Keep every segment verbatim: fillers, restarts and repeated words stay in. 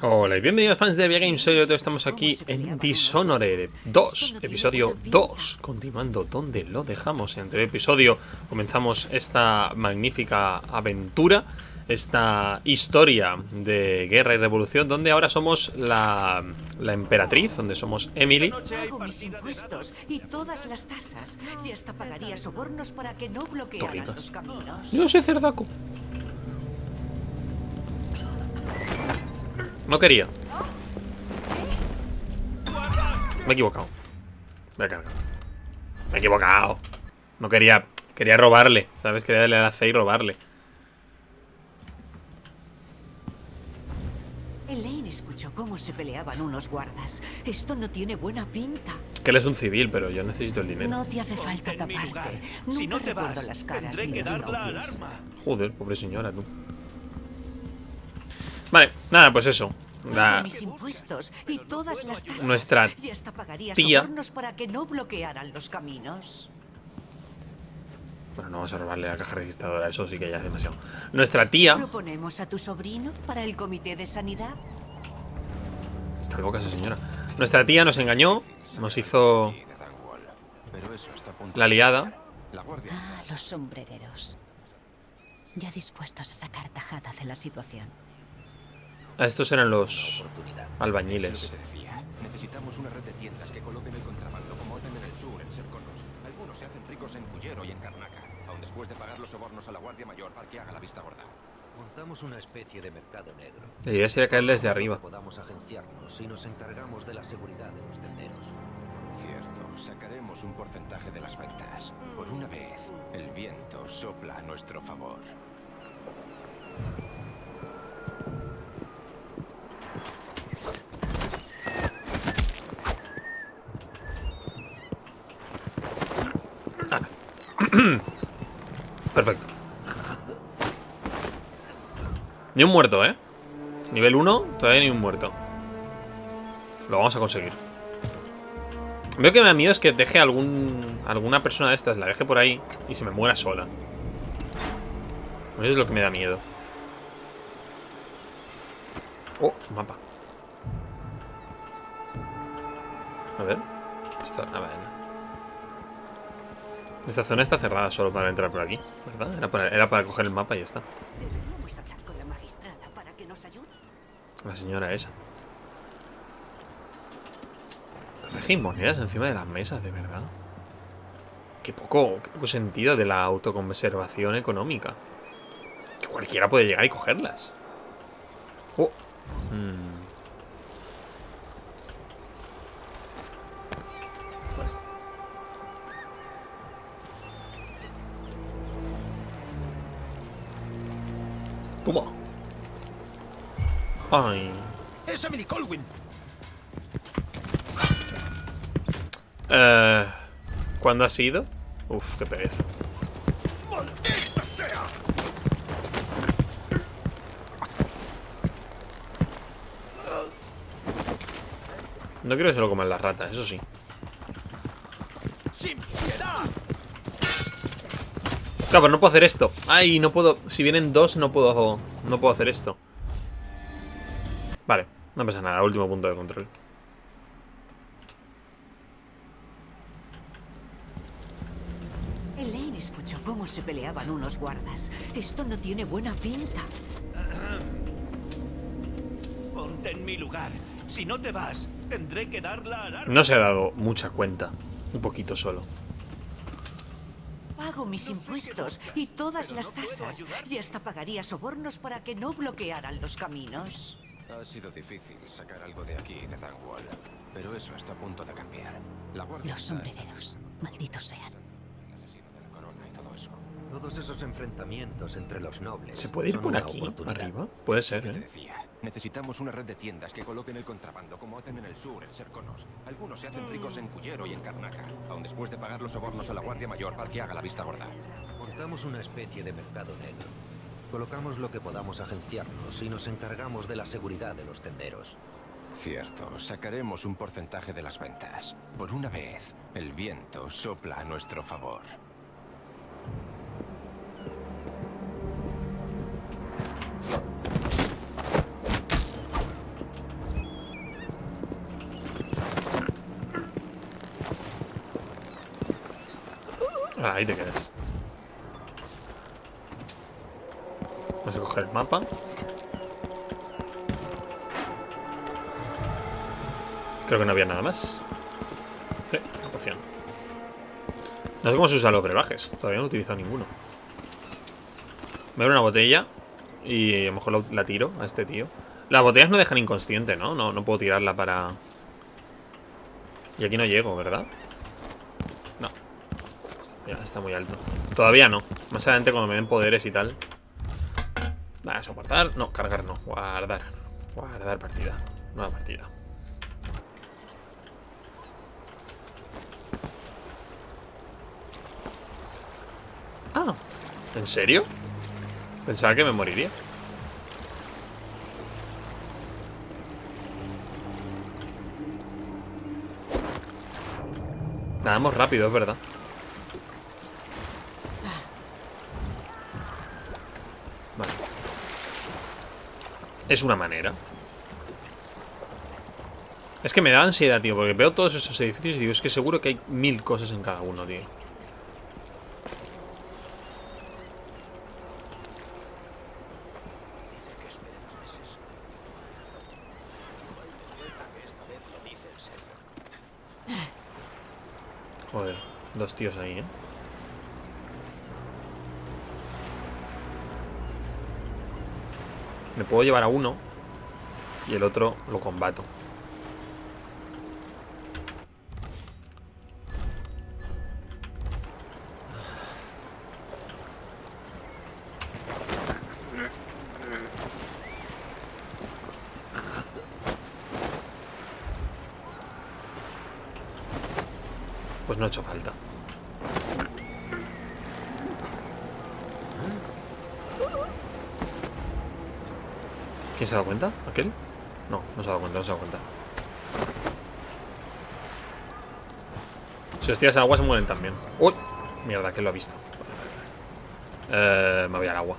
Hola y bienvenidos fans de Via Games, hoy estamos aquí en Dishonored dos, episodio dos, continuando donde lo dejamos. En el anterior episodio comenzamos esta magnífica aventura, esta historia de guerra y revolución, donde ahora somos la, la emperatriz, donde somos Emily. Pago mis impuestos y todas las tasas, y hasta pagaría sobornos para que no bloquearan los caminos. Yo soy cerdaco. No quería. Me he equivocado. Me he cargado. Me he equivocado. No quería. Quería robarle, ¿sabes? Quería darle a la C y robarle. Elaine escuchó cómo se peleaban unos guardas. Esto no tiene buena pinta. Que él es un civil, pero yo necesito el dinero. No te hace falta taparte. Si no te vas, las caras tendré que dar la alarma. Joder, pobre señora, tú. Vale, nada, pues eso. La... nuestra tía. Bueno, no vamos a robarle la caja registradora, eso sí que ya es demasiado. Nuestra tía. ¿Proponemos a tu sobrino para el comité de sanidad? Está loca esa señora. Nuestra tía nos engañó, nos hizo la liada. Ah, los sombrereros. Ya dispuestos a sacar tajada de la situación. Ah, estos eran los albañiles. Necesitamos una red de tiendas que coloquen el contrabando como orden en el sur, en Serkonos. Algunos se hacen ricos en Cullero y en Karnaca, aun después de pagar los sobornos a la Guardia Mayor para que haga la vista gorda. Montamos una especie de mercado negro. Debería ser caerles desde arriba. Podamos agenciarnos y nos encargamos de la seguridad de los tenderos. Cierto, sacaremos un porcentaje de las ventas. Por una vez, el viento sopla a nuestro favor. Perfecto. Ni un muerto, ¿eh? Nivel uno, todavía ni un muerto. Lo vamos a conseguir. Veo que me da miedo es que deje algún, alguna persona de estas, la deje por ahí y se me muera sola. Eso es lo que me da miedo. Oh, mapa. A ver. Esto, a ver. Esta zona está cerrada solo para entrar por aquí, ¿verdad? Era para, era para coger el mapa y ya está. Debemos hablar con la magistrada para que nos ayude. La señora esa. Regis monedas encima de las mesas, de verdad. Qué poco, qué poco sentido de la autoconservación económica. Que cualquiera puede llegar y cogerlas. Oh. Mm. ¿Cómo? Ay. Es Emily Colwyn. Eh, ¿Cuándo ha sido? Uf, qué pereza. ¡Maldita sea! No quiero que se lo coman las ratas, eso sí. ¡Sin piedad! Claro, pero no puedo hacer esto. Ay, no puedo. Si vienen dos, no puedo. No puedo hacer esto. Vale, no pasa nada. Último punto de control. Elaine escuchó cómo se peleaban unos guardas. Esto no tiene buena pinta. Ponte en mi lugar. Si no te vas, tendré que dar la alarma. No se ha dado mucha cuenta. Un poquito solo. Pago mis impuestos y todas las tasas, y hasta pagaría sobornos para que no bloquearan los caminos. Ha sido difícil sacar algo de aquí, de Dangwall, pero eso está a punto de cambiar. La guardia los sombrereros, malditos sean. El asesino de la corona y todo eso. Todos esos enfrentamientos entre los nobles. ¿Se puede ir por aquí, arriba? Puede ser, ¿eh? Te decía, necesitamos una red de tiendas que coloquen el contrabando como hacen en el sur, en Serkonos. Algunos se hacen ricos en Cullero y en Karnaca, aun después de pagar los sobornos a la Guardia Mayor para que haga la vista gorda. Montamos una especie de mercado negro. Colocamos lo que podamos agenciarnos y nos encargamos de la seguridad de los tenderos. Cierto, sacaremos un porcentaje de las ventas. Por una vez, el viento sopla a nuestro favor. Ah, ahí te quedas. Vamos a coger el mapa. Creo que no había nada más. Sí, una poción. No sé cómo se usan los brebajes. Todavía no he utilizado ninguno. Me abro una botella. Y a lo mejor la tiro a este tío. Las botellas no dejan inconsciente, ¿no? No, no puedo tirarla para... Y aquí no llego, ¿verdad? No. Ya está muy alto. Todavía no. Más adelante cuando me den poderes y tal. Vale, eso guardar. No, cargar no. Guardar. Guardar partida. Nueva partida. Ah. ¿En serio? Pensaba que me moriría. Nadamos rápido, es verdad. Vale. Es una manera. Es que me da ansiedad, tío, porque veo todos esos edificios y digo, es que seguro que hay mil cosas en cada uno, tío. Joder, dos tíos ahí, ¿eh? Me puedo llevar a uno y el otro lo combato. No ha hecho falta. ¿Quién se ha dado cuenta? ¿Aquel? No, no se ha dado cuenta, no se ha dado cuenta. Si os tiras al agua se mueren también. ¡Uy! Mierda, que lo ha visto. Eh, me voy al agua.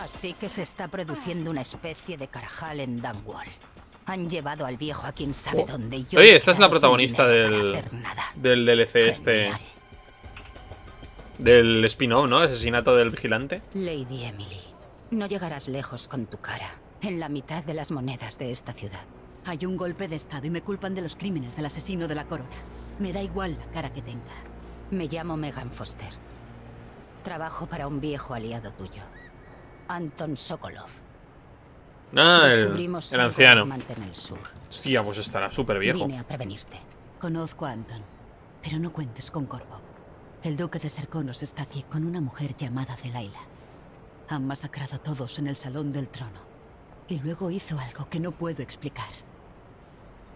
Así que se está produciendo una especie de carajal en Dunwall. Han llevado al viejo a quien sabe oh. dónde. Yo Oye, esta es la protagonista del, del D L C. Genial. Este del spin-off, ¿no? Asesinato del vigilante. Lady Emily, no llegarás lejos con tu cara. En la mitad de las monedas de esta ciudad hay un golpe de estado y me culpan de los crímenes del asesino de la corona. Me da igual la cara que tenga. Me llamo Meagan Foster. Trabajo para un viejo aliado tuyo, Anton Sokolov. Ah, el, el anciano. El sur. Hostia, pues estará súper viejo. Vine a prevenirte. Conozco a Anton, pero no cuentes con Corvo. El duque de Serkonos está aquí con una mujer llamada Delilah. Han masacrado a todos en el salón del trono. Y luego hizo algo que no puedo explicar.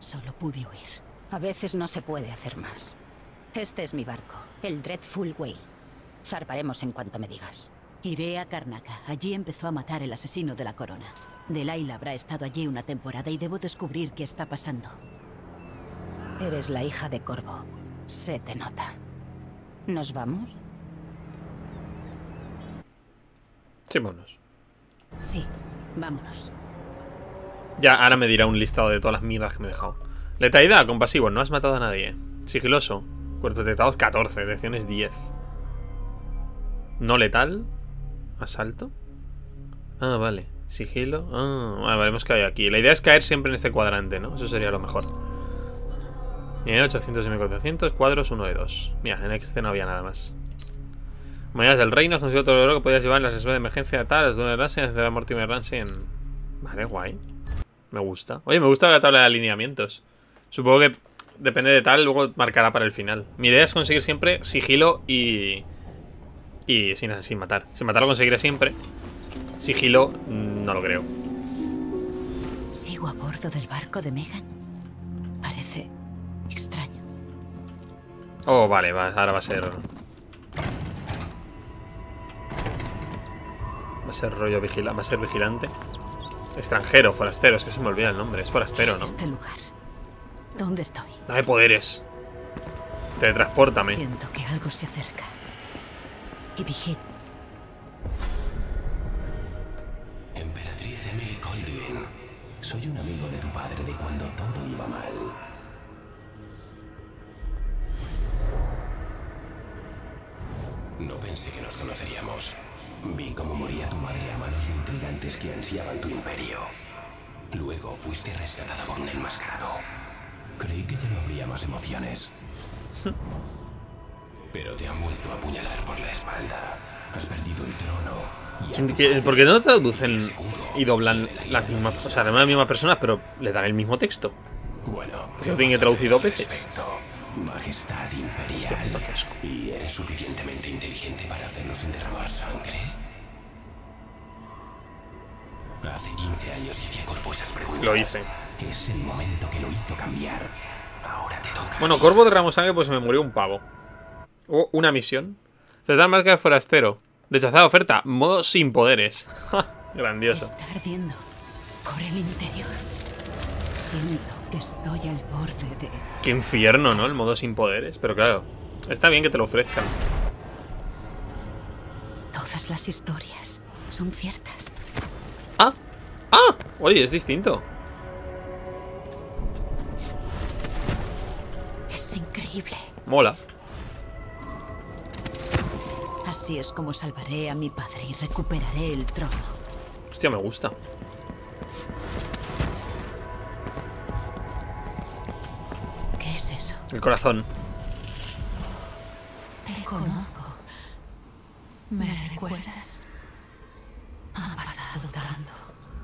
Solo pude huir. A veces no se puede hacer más. Este es mi barco, el Dreadful Whale. Zarparemos en cuanto me digas. Iré a Karnaca. Allí empezó a matar el asesino de la corona. Delilah habrá estado allí una temporada y debo descubrir qué está pasando. Eres la hija de Corvo. Se te nota. ¿Nos vamos? Sí, vámonos. Sí, vámonos. Ya, ahora me dirá un listado de todas las mierdas que me he dejado. Letalidad, compasivo, no has matado a nadie. Sigiloso, cuerpos detectados catorce, lecciones diez. No letal. Asalto. Ah, vale. Sigilo. Ah, vale, hemos caído aquí. La idea es caer siempre en este cuadrante, ¿no? Eso sería lo mejor. ochocientos y mil cuatrocientos. Cuadros uno de dos. Mira, en este no había nada más. Monedas del reino. Has conseguido todo el oro que podías llevar en las reservas de emergencia. Tal, las de Ransen, las de la Mortimer Ransen. Vale, guay. Me gusta. Oye, me gusta la tabla de alineamientos. Supongo que depende de tal. Luego marcará para el final. Mi idea es conseguir siempre sigilo y... Y sin, sin matar. Sin matar lo conseguiré siempre. Sigilo, no lo creo. Sigo a bordo del barco de Meagan. Parece extraño. Oh, vale, va, ahora va a ser... Va a ser rollo vigilante. Va a ser vigilante. Extranjero, forastero. Es que se me olvida el nombre. Es forastero, ¿no? ¿Qué es este lugar? ¿Dónde estoy? Dame poderes. Teletranspórtame. Siento que algo se acerca. Y vigil. Soy un amigo de tu padre de cuando todo iba mal. No pensé que nos conoceríamos. Vi cómo moría tu madre a manos de intrigantes que ansiaban tu imperio. Luego fuiste rescatada por un enmascarado. Creí que ya no habría más emociones. Pero te han vuelto a apuñalar por la espalda. Has perdido el trono. ¿Por qué no traducen y doblan las mismas, o sea, de las mismas personas, pero le dan el mismo texto? Bueno, lo tienen que traducir dos veces. Majestad imperial, este ¿y eres suficientemente inteligente para hacernos enterrar sangre? Hace quince años hice a Corvo esas preguntas. Lo hice. Es el momento que lo hizo cambiar. Ahora te toca. Bueno, Corvo derramó sangre, pues me murió un pavo. O una misión. Tratar marca de forastero. Rechazada oferta. Modo sin poderes. Grandioso. Está ardiendo por el interior. Siento que estoy al borde de... Qué infierno, ¿no? El modo sin poderes. Pero claro, está bien que te lo ofrezcan. Todas las historias son ciertas. ¡Ah! ¡Ah! Oye, es distinto. Es increíble. Mola. Así es como salvaré a mi padre y recuperaré el trono. Hostia, me gusta. El corazón. Te conozco. ¿Me recuerdas? Ha pasado tanto.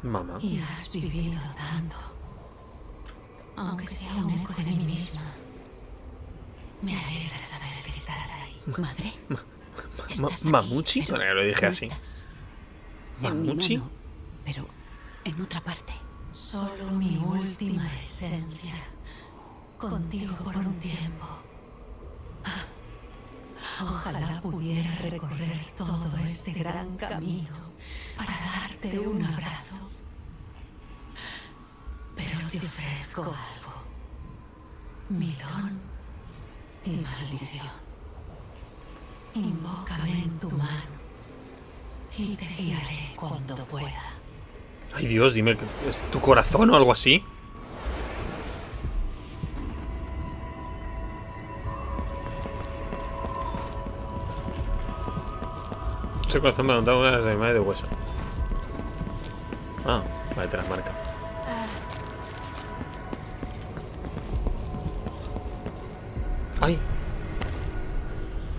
Mamá. Y has vivido tanto. Aunque sea un eco de mí misma. Me alegra saber que estás ahí. ¿Madre? ¿Mamuchi? Bueno, ya lo dije así. ¿Mamuchi? Pero en otra parte. Solo mi última esencia. Contigo por un tiempo. Ah, ojalá pudiera recorrer todo este gran camino para darte un abrazo. Pero te ofrezco algo. Mi don y maldición. Invócame en tu mano y te guiaré cuando pueda. Ay Dios, dime, ¿es tu corazón o algo así? Ese corazón me ha dado una de madre de hueso. Ah, vale, te las marca. ¡Ay!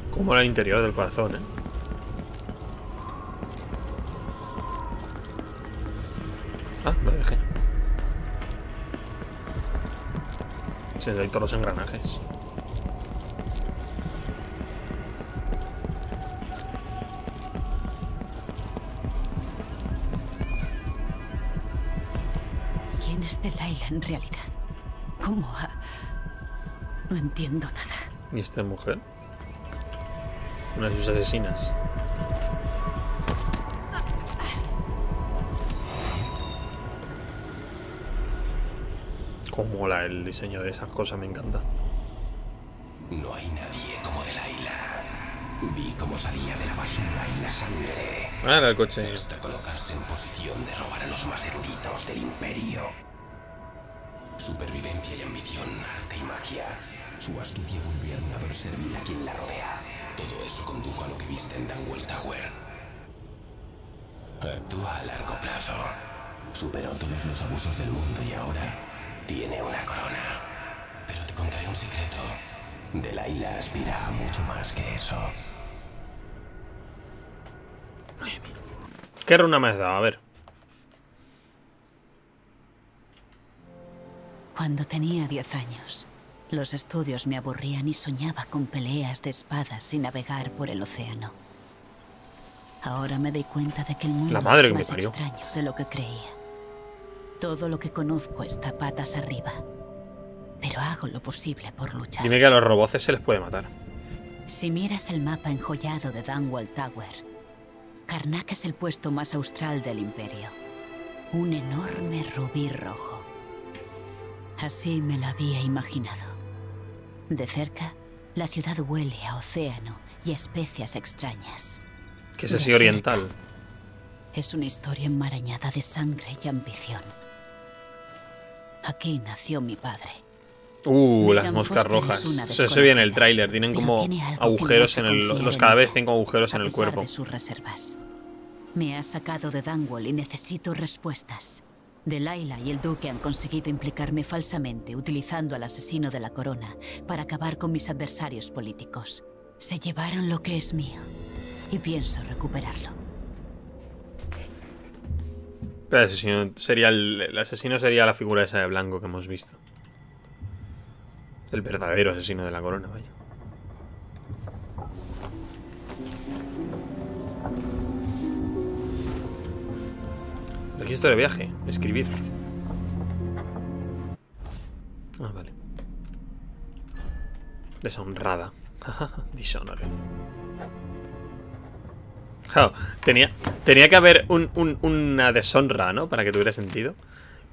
Como era el interior del corazón, ¿eh? Ah, lo dejé. Se le doy todos los engranajes. Delilah en realidad. ¿Cómo? Ha... No entiendo nada. ¿Y esta mujer? Una de sus asesinas. Cómo mola el diseño de esas cosas, me encanta. No hay nadie como Delilah. Vi cómo salía de la basura y la sangre. Ah, era el coche. Hasta colocarse en posición de robar a los más eruditos del imperio. Supervivencia y ambición, arte y magia. Su astucia volvió a un haber servil a quien la rodea. Todo eso condujo a lo que viste en Dangwall Tower. Actúa a largo plazo. Superó todos los abusos del mundo y ahora tiene una corona. Pero te contaré un secreto. Delilah aspira a mucho más que eso. ¿Qué runa me has dado? A ver. Cuando tenía diez años, los estudios me aburrían y soñaba con peleas de espadas y navegar por el océano. Ahora me doy cuenta de que el mundo es más extraño de lo que creía. Todo lo que conozco está patas arriba, pero hago lo posible por luchar. Dime que a los robots se les puede matar. Si miras el mapa enjollado de Dangwall Tower, Karnaca es el puesto más austral del imperio. Un enorme rubí rojo. Así me la había imaginado. De cerca, la ciudad huele a océano y a especias extrañas. ¿Qué es así oriental? Es una historia enmarañada de sangre y ambición. Aquí nació mi padre. Uh, las moscas rojas. O sea, se ve en el tráiler. Tienen como agujeros en el... Los cadáveres tienen como agujeros en el cuerpo. Sus reservas. Me ha sacado de Dangwall y necesito respuestas. Delilah y el duque han conseguido implicarme falsamente utilizando al asesino de la corona para acabar con mis adversarios políticos. Se llevaron lo que es mío y pienso recuperarlo. Pero el asesino sería el, el asesino sería la figura esa de blanco que hemos visto. El verdadero asesino de la corona, vaya. Registro de viaje, escribir. Ah, vale. Deshonrada. Dishonored. Oh, tenía, tenía que haber un, un, una deshonra, ¿no? Para que tuviera sentido.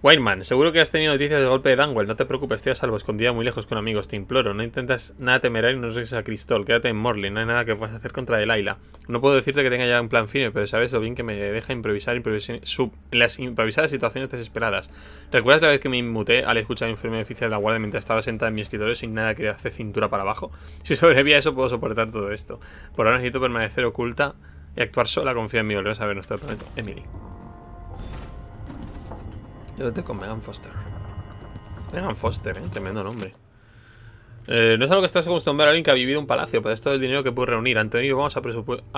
Wineman, seguro que has tenido noticias del golpe de Dangwall. No te preocupes, estoy a salvo, escondida muy lejos con amigos. Te imploro, no intentas nada temerario y no regreses a Gristol. Quédate en Morley, no hay nada que puedas hacer contra Delilah. No puedo decirte que tenga ya un plan firme, pero sabes lo bien que me deja improvisar sub, las improvisadas situaciones desesperadas. ¿Recuerdas la vez que me inmuté al escuchar a un enfermero oficial de la guardia mientras estaba sentada en mi escritorio sin nada que hacer cintura para abajo? Si sobrevivía a eso, puedo soportar todo esto. Por ahora necesito permanecer oculta y actuar sola. Confía en mí, volverás a ver nuestro planeta. Emily. Yo te con Meagan Foster. Meagan Foster, ¿eh? Tremendo nombre. Eh, no es algo que estás acostumbrado a alguien que ha vivido un palacio, pero es todo el dinero que puedes reunir. Antonio, vamos a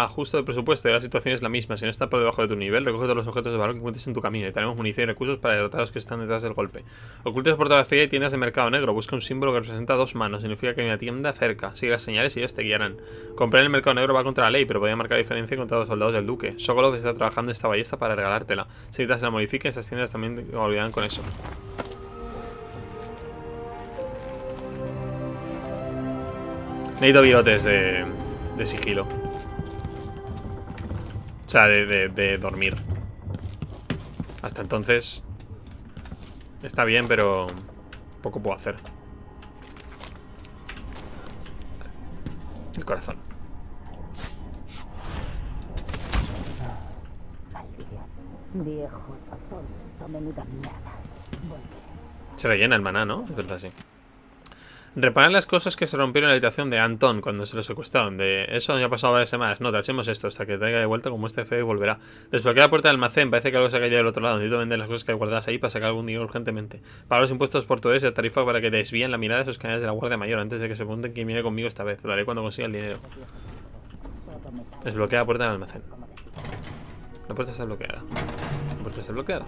ajuste de presupuesto. La situación es la misma. Si no está por debajo de tu nivel, recoge todos los objetos de valor que encuentres en tu camino. Y tenemos munición y recursos para derrotar a los que están detrás del golpe. Ocultas por toda la feria y tiendas de mercado negro. Busca un símbolo que representa dos manos. Significa que hay una tienda cerca. Sigue las señales y ellos te guiarán. Comprar en el mercado negro va contra la ley, pero podría marcar diferencia contra los soldados del duque. Sokolov está trabajando esta ballesta para regalártela. Si te la modifica, estas tiendas también te olvidarán con eso. Necesito bigotes de, de sigilo. O sea, de, de, de dormir. Hasta entonces está bien, pero poco puedo hacer. El corazón. Se rellena el maná, ¿no? Es verdad, sí. Reparar las cosas que se rompieron en la habitación de Anton cuando se lo secuestraron. De eso ya ha pasado varias semanas. No, tachemos esto hasta que traiga de vuelta como este feo y volverá. Desbloquea la puerta del almacén. Parece que algo se ha caído del otro lado. Necesito vender las cosas que guardas ahí para sacar algún dinero urgentemente. Pagar los impuestos portugueses y la tarifa para que desvíen la mirada de esos canales de la Guardia Mayor antes de que se pregunten quién viene conmigo esta vez. Lo haré cuando consiga el dinero. Desbloquea la puerta del almacén. La puerta está bloqueada. La puerta está bloqueada.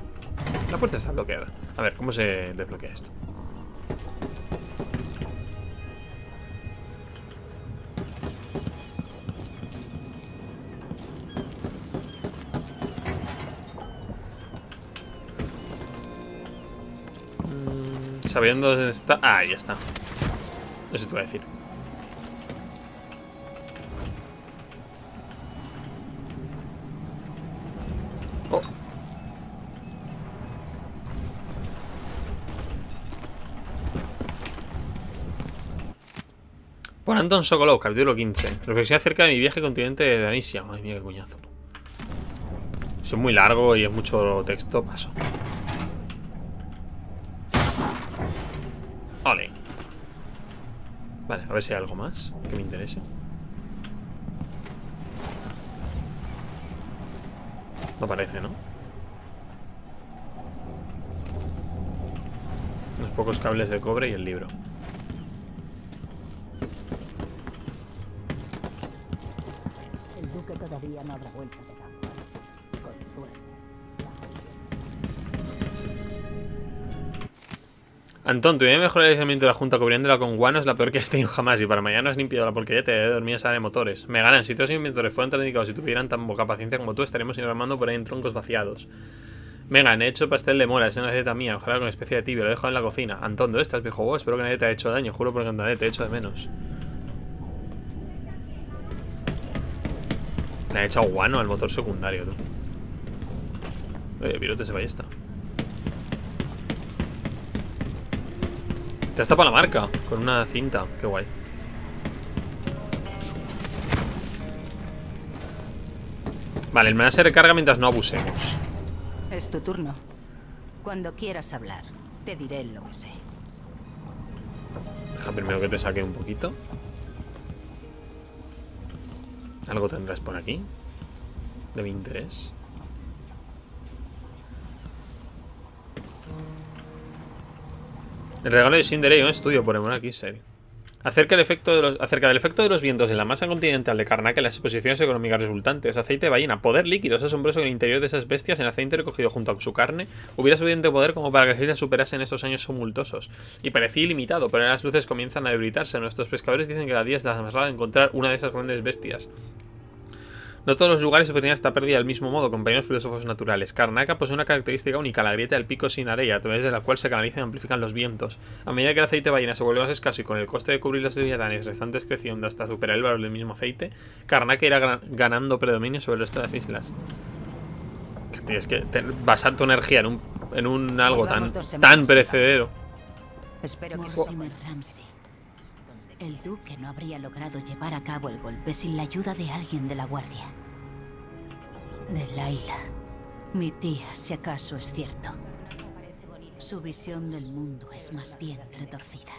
La puerta está bloqueada. A ver, ¿cómo se desbloquea esto? Sabiendo dónde está... Ah, ya está. Eso te voy a decir. Oh. Por Anton Sokolov, capítulo quince. Reflexión acerca de mi viaje continente de Danicia. Madre mía, qué coñazo. Es muy largo y es mucho texto. Paso. Vale. Vale, a ver si hay algo más que me interese. No parece, ¿no? Unos pocos cables de cobre y el libro. El duque todavía no habrá vuelto de campo. Con suerte. Antón, tu idea de mejorar el aislamiento de la junta cubriéndola con guano es la peor que has tenido jamás. Y para mañana has limpiado la porquería, te debe dormir a sala de motores. Me ganan, si todos los inventores fueran tan indicados y tuvieran tan poca paciencia como tú, estaremos armando por ahí en troncos vaciados. Megan, he hecho pastel de mora, es una receta mía, ojalá con especie de tibio, lo he dejado en la cocina. Antón, ¿dónde estás, viejo? Oh, espero que nadie te haya hecho daño, juro por Cantanet, te he hecho de menos. Le ha echado guano al motor secundario, tú. Oye, pirote ese ballesta. Te has tapado la marca con una cinta, qué guay. Vale, el maná se recarga mientras no abusemos. Es tu turno. Cuando quieras hablar. Te diré lo que sé. Deja primero que te saque un poquito. Algo tendrás por aquí de mi interés. El regalo de Cinderella, un estudio por Emona Kisser. Acerca del efecto de los, acerca del efecto de los vientos en la masa continental de Karnaca y las exposiciones económicas resultantes. Aceite de ballena. Poder líquido. Es asombroso que el interior de esas bestias, en aceite recogido junto a su carne, hubiera suficiente poder como para que las islas superasen estos años tumultuosos. Y parecía ilimitado, pero ahora las luces comienzan a debilitarse. Nuestros pescadores dicen que la día está más raro encontrar una de esas grandes bestias. No todos los lugares sufrían esta pérdida del mismo modo, compañeros filósofos naturales. Karnaca posee una característica única, la grieta del pico sin arena, a través de la cual se canalizan y amplifican los vientos. A medida que el aceite de ballena se vuelve más escaso y con el coste de cubrir los leviatanes restantes creciendo hasta superar el valor del mismo aceite, Karnaca irá ganando predominio sobre el resto de las islas. Que tienes que basar tu energía en un, en un algo tan, tan perecedero. Espero que oh. El duque no habría logrado llevar a cabo el golpe sin la ayuda de alguien de la guardia. Delilah, mi tía, si acaso es cierto. Su visión del mundo es más bien retorcida.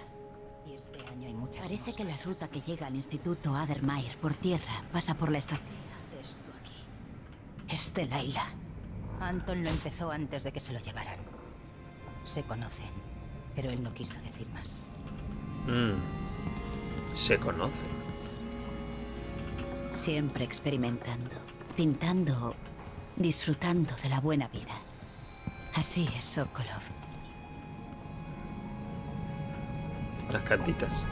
Parece que la ruta que llega al Instituto Addermire por tierra pasa por la estación. ¿Qué haces tú aquí? Es Delilah. Anton lo empezó antes de que se lo llevaran. Se conocen, pero él no quiso decir más. Mm. Se conocen. Siempre experimentando, pintando, disfrutando de la buena vida. Así es Sokolov. Las cartitas.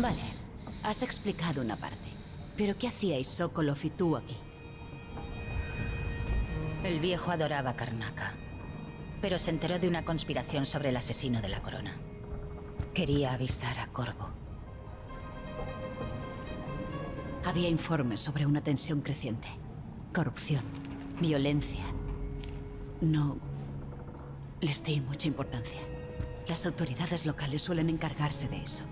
Vale, has explicado una parte. Pero ¿qué hacíais Sokolov y tú aquí? El viejo adoraba Karnaca, pero se enteró de una conspiración sobre el asesino de la corona. Quería avisar a Corvo. Había informes sobre una tensión creciente. Corrupción, violencia. No les di mucha importancia. Las autoridades locales suelen encargarse de eso.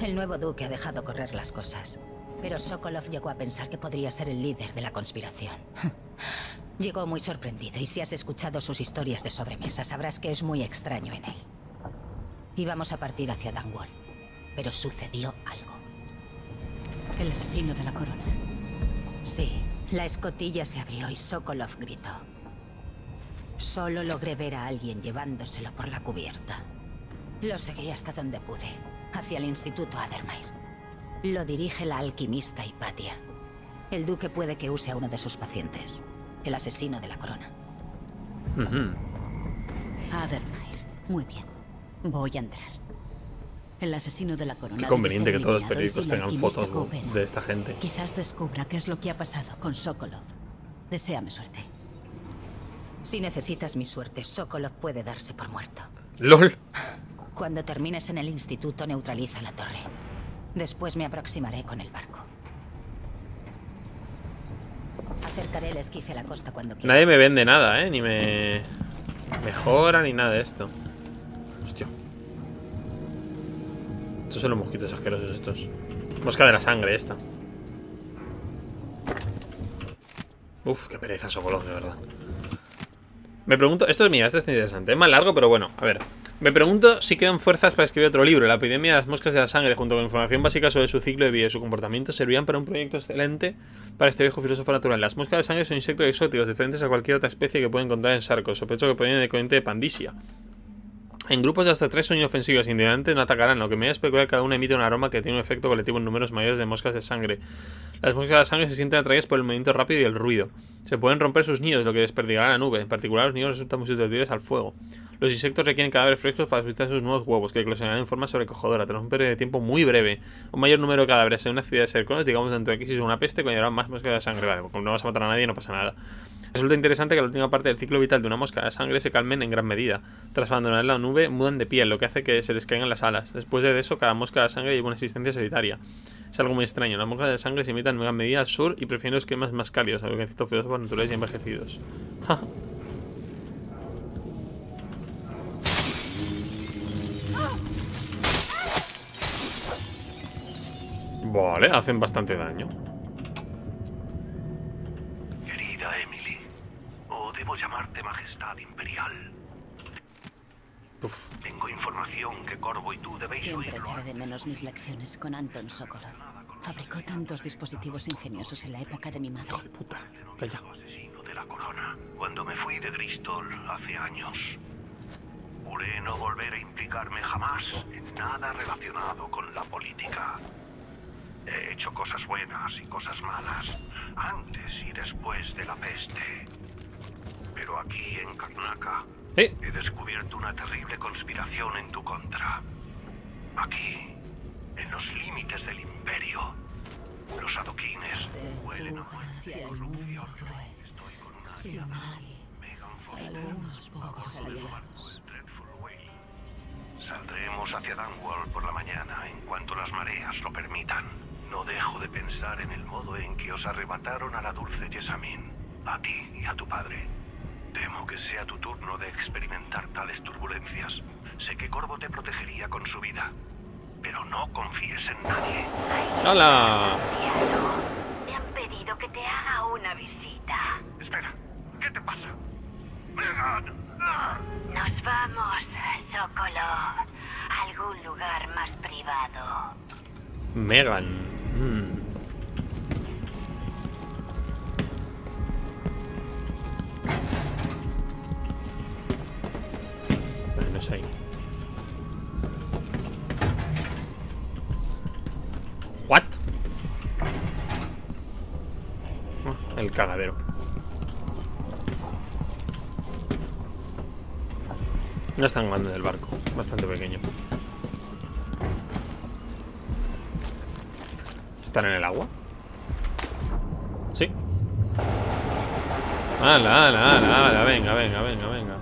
El nuevo duque ha dejado correr las cosas. Pero Sokolov llegó a pensar que podría ser el líder de la conspiración. Llegó muy sorprendido y si has escuchado sus historias de sobremesa sabrás que es muy extraño en él. Íbamos a partir hacia Dangwall, pero sucedió algo. ¿El asesino de la corona? Sí, la escotilla se abrió y Sokolov gritó. Solo logré ver a alguien llevándoselo por la cubierta. Lo seguí hasta donde pude, hacia el Instituto Addermire. Lo dirige la alquimista Hypatia. El duque puede que use a uno de sus pacientes, el asesino de la corona. Uh-huh. Addermire, muy bien. Voy a entrar. El asesino de la corona. Qué conveniente que todos los periódicos si tengan fotos coopera, de esta gente. Quizás descubra qué es lo que ha pasado con Sokolov. Deséame suerte. Si necesitas mi suerte, Sokolov puede darse por muerto. ¡Lol! Cuando termines en el instituto, neutraliza la torre. Después me aproximaré con el barco. Acercaré el esquife a la costa cuando quiera. Nadie me vende nada, ¿eh? Ni me mejora ni nada de esto. Hostia. Estos son los mosquitos asquerosos estos. Mosca de la sangre esta. Uf, qué pereza Sokolov, de verdad. Me pregunto... Esto es mía, esto es interesante. Es más largo, pero bueno, a ver. Me pregunto si quedan fuerzas para escribir otro libro. La epidemia de las moscas de la sangre, junto con información básica sobre su ciclo de vida y su comportamiento, servían para un proyecto excelente para este viejo filósofo natural. Las moscas de sangre son insectos exóticos, diferentes a cualquier otra especie que pueden encontrar en Sarcos. Sospecho que provienen del continente de Pandyssia. En grupos de hasta tres son inofensivas, indiferentes no atacarán. Lo que me especula que cada una emite un aroma que tiene un efecto colectivo en números mayores de moscas de sangre. Las moscas de la sangre se sienten atraídas por el movimiento rápido y el ruido. Se pueden romper sus nidos, lo que desperdigará la nube. En particular, los nidos resultan muy susceptibles al fuego. Los insectos requieren cadáveres frescos para sustentar sus nuevos huevos, que eclosionarán en forma sobrecogedora tras un periodo de tiempo muy breve. Un mayor número de cadáveres en una ciudad de Serkonos, digamos dentro de crisis o una peste, conllevará más moscas de sangre. Vale, porque no vas a matar a nadie, no pasa nada. Resulta interesante que la última parte del ciclo vital de una mosca de sangre se calmen en gran medida. Tras abandonar la nube, mudan de piel, lo que hace que se les caigan las alas. Después de eso, cada mosca de sangre lleva una existencia solitaria. Es algo muy extraño. Las moscas de sangre se imitan en gran medida al sur y prefieren los climas más cálidos, a lo que ciertos filósofos naturales y envejecidos. ¡Ja! Vale, hacen bastante daño. debo llamarte Majestad Imperial. Uf. Tengo información que Corvo y tú debéis oírlo. Siempre echaré de menos mis lecciones con Anton Sokolov. Fabricó tantos dispositivos ingeniosos en la época de mi madre. ¡Hijo de puta! ¡Calla! Asesino de la corona. Cuando me fui de Gristol hace años, juré no volver a implicarme jamás en nada relacionado con la política. He hecho cosas buenas y cosas malas, antes y después de la peste. Pero aquí, en Karnaca, ¿Eh? he descubierto una terrible conspiración en tu contra. Aquí, en los límites del imperio, los adoquines huelen a muerte y corrupción. Estoy con una aliada, Meagan Foster, a bordo del barco del Dreadful Whale. Saldremos hacia Dangwall por la mañana, en cuanto las mareas lo permitan. No dejo de pensar en el modo en que os arrebataron a la dulce Jessamine, a ti y a tu padre. Temo que sea tu turno de experimentar tales turbulencias. Sé que Corvo te protegería con su vida, pero no confíes en nadie. ¡Hala! Me han pedido que te haga una visita. Espera, ¿qué te pasa? Nos vamos, Sokolov, a algún lugar más privado. Meagan. Mm. Vale, no es ahí. What? Oh, el cagadero. No es tan grande el barco, bastante pequeño. ¿Están en el agua? Sí. ¡Hala, hala, hala, hala! Venga, venga, venga, venga.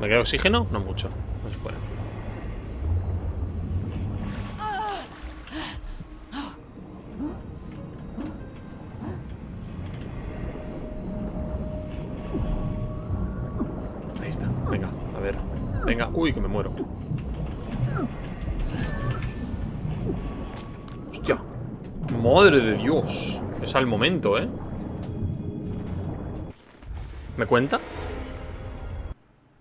¿Me queda oxígeno? No mucho. Pues fuera. Ahí está. Venga, a ver. Venga. Uy, que me muero. Madre de Dios, es al momento, ¿eh? ¿Me cuenta?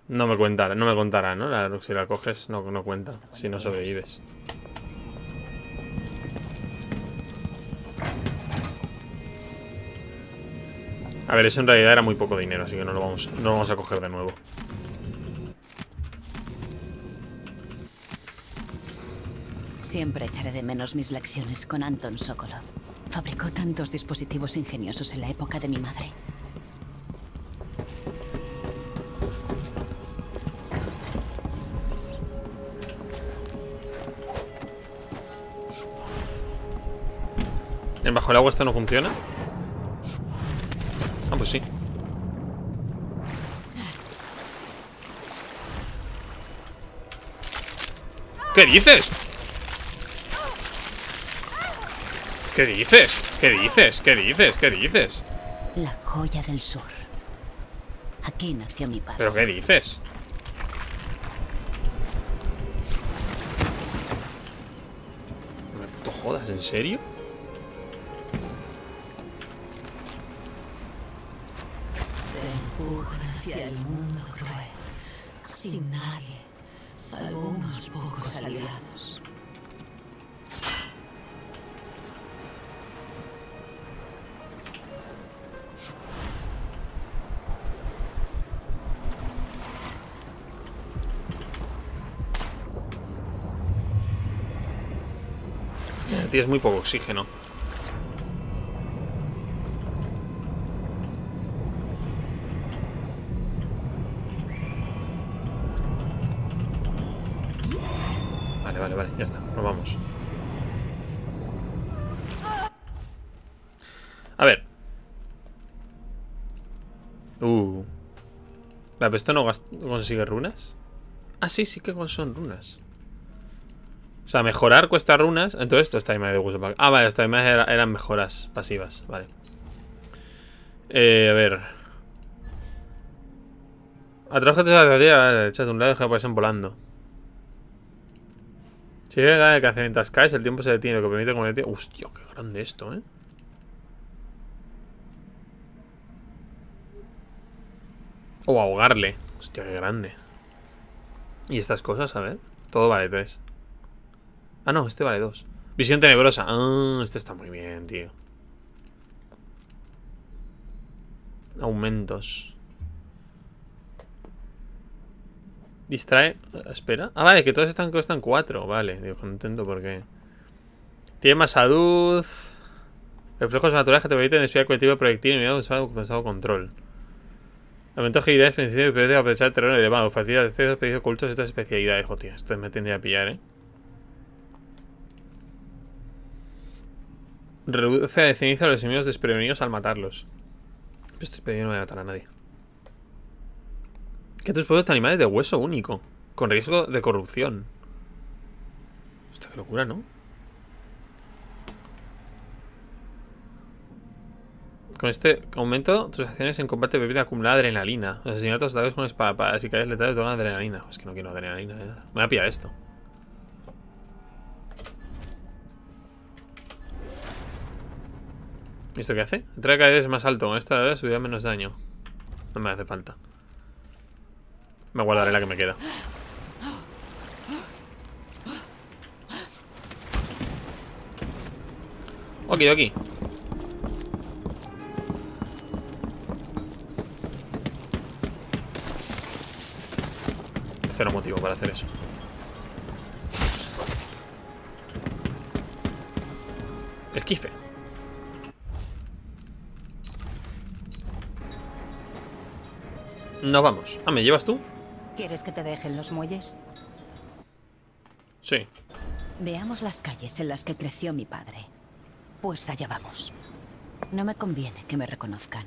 No me cuentará, no me contará, ¿no? La, si la coges, no, no cuenta, si no sobrevives. A ver, eso en realidad era muy poco dinero, así que no lo vamos, no lo vamos a coger de nuevo. Siempre echaré de menos mis lecciones con Anton Sokolov. Fabricó tantos dispositivos ingeniosos en la época de mi madre. ¿En bajo el agua esto no funciona? Ah, pues sí. ¿Qué dices? ¿Qué dices? ¿Qué dices? ¿Qué dices? ¿Qué dices? La joya del sur. Aquí nació mi padre. ¿Pero qué dices? No me puto jodas, ¿en serio? Te empujan hacia el mundo cruel, sin nadie, salvo unos pocos aliados. Tienes muy poco oxígeno. Vale, vale, vale, ya está, nos vamos. A ver. Uh. La peste no consigue runas. Ah, sí, sí que son runas. O sea, mejorar cuesta runas. Entonces esto está imagen de gusto. Ah, vale, esta imagen era, eran mejoras pasivas. Vale. Eh, a ver. Atrás de la tía, echad un lado y deja que aparecen volando. Si llega a ganar el que hace mientras caes, el tiempo se detiene, lo que permite convertir. Hostia, qué grande esto, eh. O ahogarle. Hostia, qué grande. Y estas cosas, a ver. Todo vale tres. Ah, no, este vale dos. Visión tenebrosa. Ah, este está muy bien, tío. Aumentos. Distrae. Espera. Ah, vale, que todas estas cuestan cuatro. Vale, digo, no entiendo por qué. Tiene más salud. Reflejos naturales que te permiten desviar colectivo proyectil y miedo usado control. Aumento de agilidad, experiencia y experiencia para pensar el terreno elevado. Facilidad de acceso, pedidos ocultos y otras especialidades. Joder, esto me tendría a pillar, eh. Reduce de ceniza a los enemigos desprevenidos al matarlos. Pero yo no voy a matar a nadie. Que tus pueblos de animales de hueso único. Con riesgo de corrupción. Hostia, qué locura, ¿no? Con este aumento, tus acciones en combate permiten acumular adrenalina. Los asesinatos ataques con espada para si caes letales toman adrenalina. Es que no quiero adrenalina. ¿eh? Me voy a pillar esto. ¿Y esto qué hace? Trae cada vez más alto. Esta vez subirá menos daño. No me hace falta. Me guardaré la que me queda. Ok, ok. Cero motivo para hacer eso. Esquife. Nos vamos. Ah, ¿me llevas tú? ¿Quieres que te dejen los muelles? Sí. Veamos las calles en las que creció mi padre. Pues allá vamos. No me conviene que me reconozcan.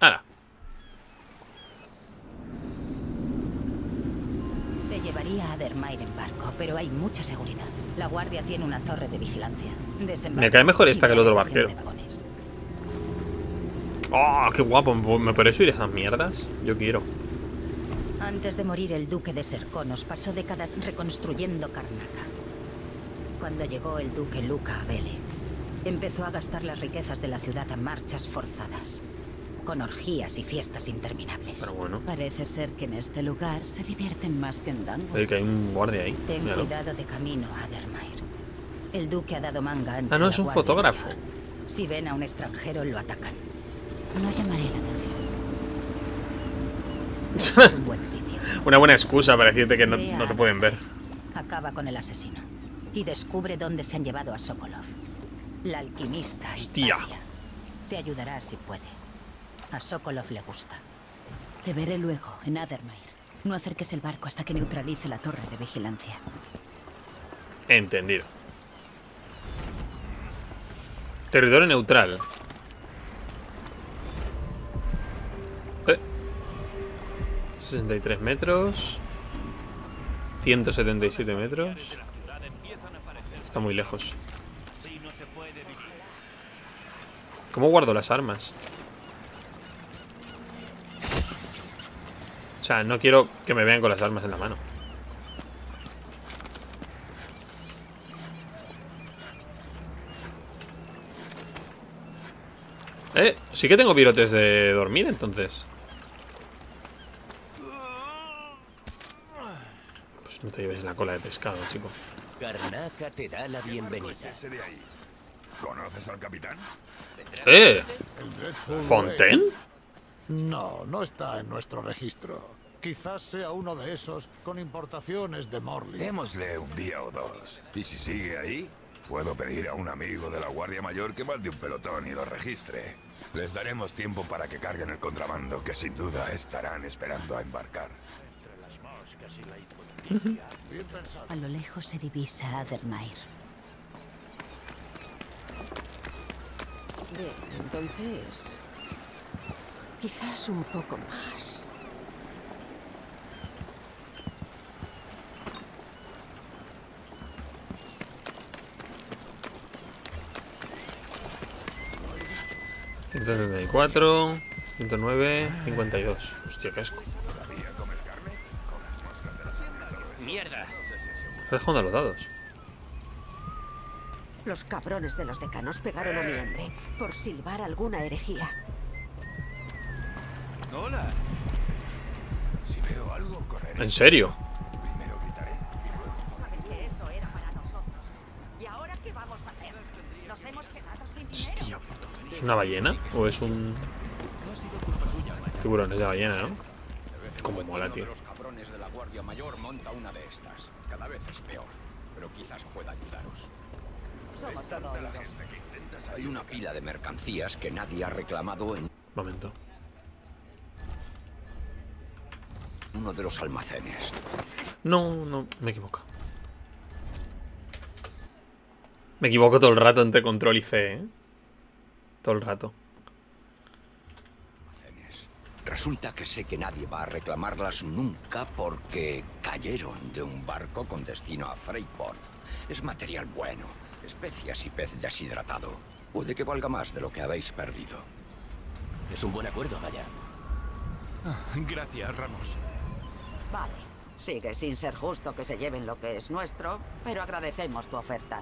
Ahora. A Addermire en barco, pero hay mucha seguridad. La guardia tiene una torre de vigilancia. Me cae mejor esta que el otro barquero. ¡Oh, qué guapo! ¿Me parece ir a esas mierdas? Yo quiero. Antes de morir, el duque de Serkonos pasó décadas reconstruyendo Karnaca. Cuando llegó el duque Luca Abele, empezó a gastar las riquezas de la ciudad a marchas forzadas, con orgías y fiestas interminables. Pero bueno. Parece ser que en este lugar se divierten más que en Dangwall. Oye, que hay un guardia ahí. Ten Míralo. cuidado de camino, Addermire. El duque ha dado manga ancha. Ah, no, es un fotógrafo. Mayor. Si ven a un extranjero, lo atacan. No llamaré la atención. Es un buen sitio. Una buena excusa para decirte que no, no te pueden ver. Acaba con el asesino y descubre dónde se han llevado a Sokolov. La alquimista. Hostia. Hypatia. Te ayudará si puede. A Sokolov le gusta. Te veré luego, en Addermire. No acerques el barco hasta que neutralice la torre de vigilancia. Entendido. Territorio neutral. Eh. sesenta y tres metros. ciento setenta y siete metros. Está muy lejos. ¿Cómo guardo las armas? O sea, no quiero que me vean con las armas en la mano. Eh, sí que tengo virotes de dormir, entonces. Pues no te lleves la cola de pescado, chico. Karnaca te da la bienvenida. ¿Conoces al capitán? Eh, ¿Fontaine? No, no está en nuestro registro. Quizás sea uno de esos con importaciones de Morley. Démosle un día o dos. Y si sigue ahí, puedo pedir a un amigo de la Guardia Mayor que mande un pelotón y lo registre. Les daremos tiempo para que carguen el contrabando, que sin duda estarán esperando a embarcar. A lo lejos se divisa Addermire. Bien, entonces... Quizás un poco más. ciento setenta y cuatro, ciento nueve, cincuenta y dos. Hostia, qué asco. Mierda. ¿Estás jugando a los dados? Los cabrones de los decanos pegaron a mi hombre por silbar alguna herejía. Hola. Si veo algo, correré. ¿En serio? Primero gritaré. Sabes que eso era para nosotros. ¿Y ahora qué vamos a hacer? Nos hemos quedado sin dinero. Hostia, ¿es una ballena o es un tiburón? Es de ballena, ¿no? Como mola, tío. Los cabrones de la Guardia Mayor monta una de estas. Cada vez es peor, pero quizás pueda ayudaros. Hay una pila de mercancías que nadie ha reclamado en... Momento. Uno de los almacenes. No, no, me equivoco. Me equivoco todo el rato entre control y C, ¿eh? Todo el rato. Resulta que sé que nadie va a reclamarlas nunca porque cayeron de un barco con destino a Freyport. Es material bueno. Especias y pez deshidratado. Puede que valga más de lo que habéis perdido. Es un buen acuerdo, vaya. Ah, gracias, Ramos. Vale. Sigue sin ser justo que se lleven lo que es nuestro, pero agradecemos tu oferta.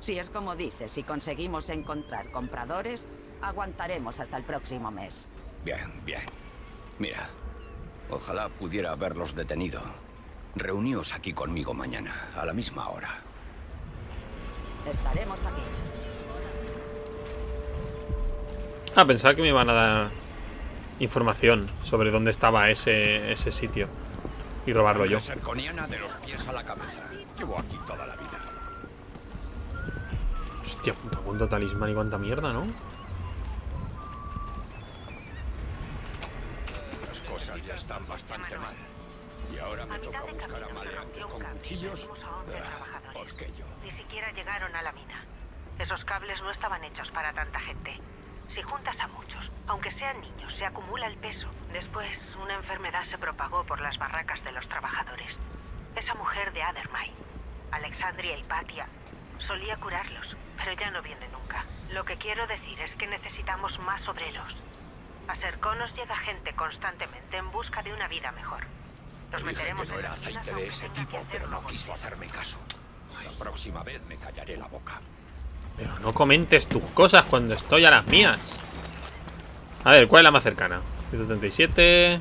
Si es como dices, si conseguimos encontrar compradores, aguantaremos hasta el próximo mes. Bien, bien. Mira, ojalá pudiera haberlos detenido. Reuníos aquí conmigo mañana, a la misma hora. Estaremos aquí. Ah, pensaba que me iban a dar información sobre dónde estaba ese, ese sitio y robarlo yo. De los pies a la cabeza. Llevo aquí toda la vida. Hostia puta, cuánto talismán y cuánta mierda, ¿no? Las cosas ya están bastante mal. Y ahora me toca buscar a maleantes con cuchillos. Ni siquiera llegaron a la mina. Esos cables no estaban hechos para tanta gente. Si juntas a muchos, aunque sean niños, se acumula el peso. Después, una enfermedad se propagó por las barracas de los trabajadores. Esa mujer de Addermire, Alexandria Hypatia, solía curarlos, pero ya no viene nunca. Lo que quiero decir es que necesitamos más obreros. A Serkonos llega gente constantemente en busca de una vida mejor. Nos meteremos en el aceite de ese tipo, pero no quiso hacerme caso. La próxima vez me callaré la boca. Pero no comentes tus cosas cuando estoy a las mías. A ver, ¿cuál es la más cercana? ciento treinta y siete.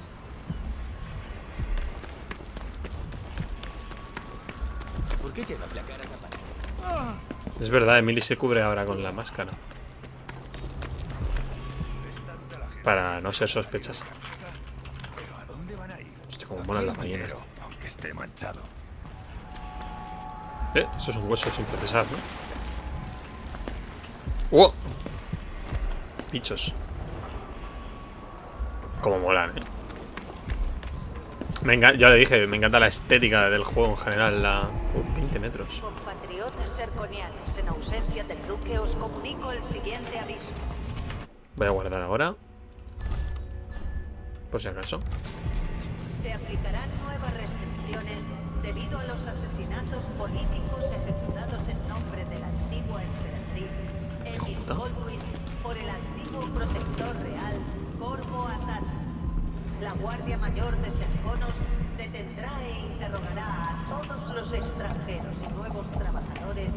¿Por qué llevas la cara tapada? Es verdad, Emily se cubre ahora con la máscara para no ser sospechosa. Pero ¿a dónde van a ir? Hostia, como molan las ballenas, tío. Aunque esté manchado. Eh, eso es un hueso sin procesar, ¿no? ¡Wow! Bichos. Como molan, ¿eh? Me encanta, ya le dije, me encanta la estética del juego en general. La... Uh, veinte metros. Compatriotas serconianos, en ausencia del duque, os comunico el siguiente aviso. Voy a guardar ahora, por si acaso. Se aplicarán nuevas restricciones debido a los asesinatos políticos ejecutados en nombre de la antigua emperatriz Edith Godwin por el antiguo protector real Corvo. La Guardia Mayor de Serkonos detendrá e interrogará a todos los extranjeros y nuevos trabajadores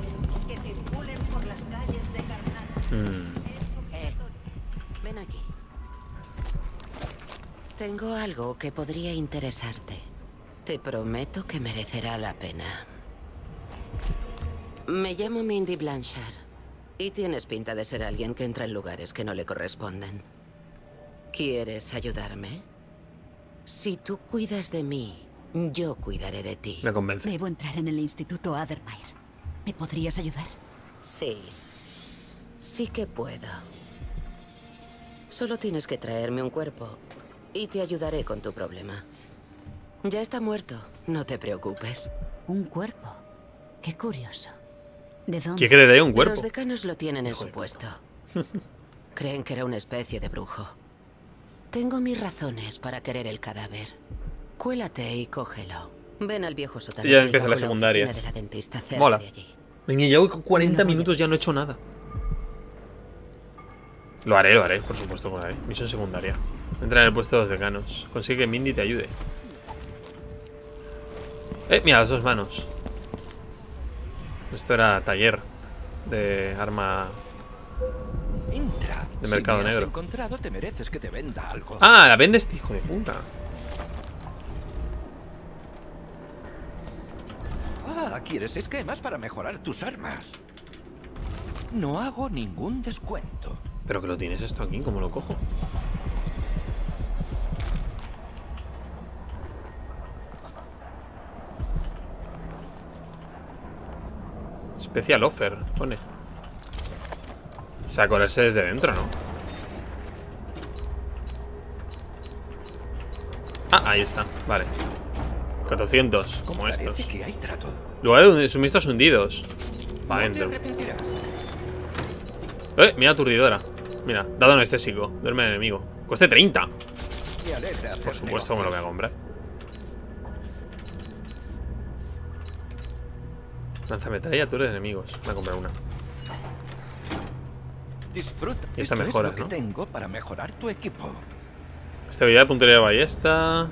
que circulen por las calles de Karnaca. Mm. eh, Ven aquí. Tengo algo que podría interesarte. Te prometo que merecerá la pena. Me llamo Mindy Blanchard y tienes pinta de ser alguien que entra en lugares que no le corresponden. ¿Quieres ayudarme? Si tú cuidas de mí, yo cuidaré de ti. Me convence. Debo entrar en el Instituto Addermire. ¿Me podrías ayudar? Sí. Sí que puedo. Solo tienes que traerme un cuerpo y te ayudaré con tu problema. Ya está muerto, no te preocupes. ¿Un cuerpo? Qué curioso. ¿De dónde? ¿Quiere que le dé un cuerpo? Los decanos lo tienen en su puesto. Creen que era una especie de brujo. Tengo mis razones para querer el cadáver. Cuélate y cógelo. Ven al viejo sótano. Ya empieza la secundaria. Mola. Venga, ya voy con cuarenta minutos, ya no he hecho nada. Lo haré, lo haré, por supuesto, lo haré. Misión secundaria. Entra en el puesto de los decanos. Consigue que Mindy te ayude. Eh, mira, las dos manos. Esto era taller de arma de mercado si me negro. Encontrado, te mereces que te venda algo. Ah, la vendes, hijo de puta. Ah, ¿quieres esquemas para mejorar tus armas? No hago ningún descuento. Pero que lo tienes esto aquí, ¿cómo lo cojo? Especial offer, pone. O sea, correrse desde dentro, ¿no? Ah, ahí está, vale. cuatrocientos, como estos. Lugares de suministros hundidos. Va adentro. Eh, mira aturdidora. Mira, dado anestésico. Duerme el enemigo. Coste treinta. Por supuesto me lo voy a comprar. Lanzametralla, tú eres enemigos. Voy a comprar una. Disfruta. Y esta mejora, ¿no? Tengo para mejorar tu equipo. Estabilidad, puntería de ballesta.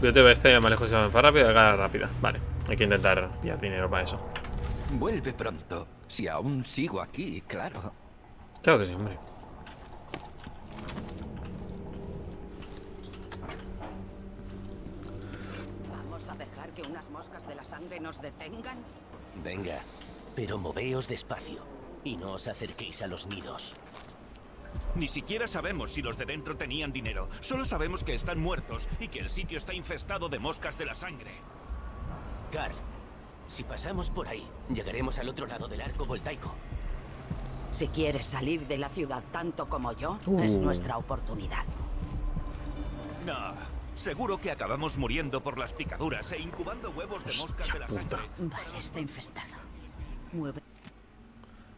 Yo te voy a estar más lejos y más rápido. De cara rápida. Vale. Hay que intentar pillar dinero para eso. Vuelve pronto. Si aún sigo aquí, claro. Claro que sí, hombre. ¿Vamos a dejar que unas moscas de la sangre nos detengan? Venga, pero moveos despacio y no os acerquéis a los nidos. Ni siquiera sabemos si los de dentro tenían dinero. Solo sabemos que están muertos y que el sitio está infestado de moscas de la sangre. Carl, si pasamos por ahí, llegaremos al otro lado del arco voltaico. Si quieres salir de la ciudad tanto como yo, uh. es nuestra oportunidad. No. Seguro que acabamos muriendo por las picaduras e incubando huevos de moscas de la sangre. Vale, está infestado. Mueve.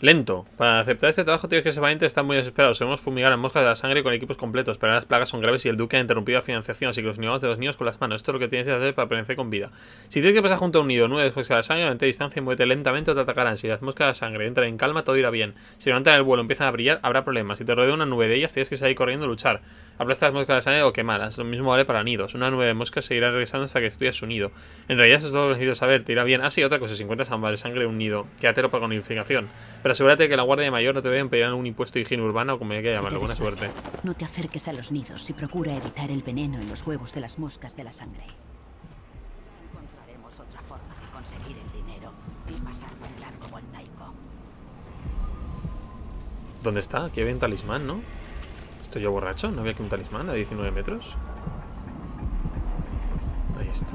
Lento. Para aceptar este trabajo tienes que ser valiente. Están muy desesperados. Solemos fumigar a moscas de la sangre con equipos completos, pero las plagas son graves y el duque ha interrumpido la financiación, así que los niños de los niños con las manos. Esto es lo que tienes que hacer para permanecer con vida. Si tienes que pasar junto a un nido, nueve después de la sangre, mantén distancia y muévete lentamente o te atacarán. Si las moscas de la sangre entran en calma, todo irá bien. Si levantan el vuelo empiezan a brillar, habrá problemas. Si te rodea una nube de ellas, tienes que salir corriendo a luchar. Aplasta las moscas de la sangre o quemalas. Lo mismo vale para nidos. Una nube de moscas seguirá regresando hasta que destruyas su nido. En realidad eso es todo lo que necesitas saber. Te irá bien. Ah, sí, otra cosa. Si encuentras ambas de sangre un nido, quédatelo para con unificación. Pero asegúrate que la guardia mayor no te vea impedir algún impuesto de higiene urbana o como hay que llamarlo. Buena suerte. No te acerques a los nidos y procura evitar el veneno en los huevos de las moscas de la sangre. Encontraremos otra forma de conseguir el dinero y pasar por el arco voltaico. ¿Dónde está? Aquí había un talismán, ¿no? ¿Estoy yo borracho? ¿No había aquí un talismán a diecinueve metros? Ahí está.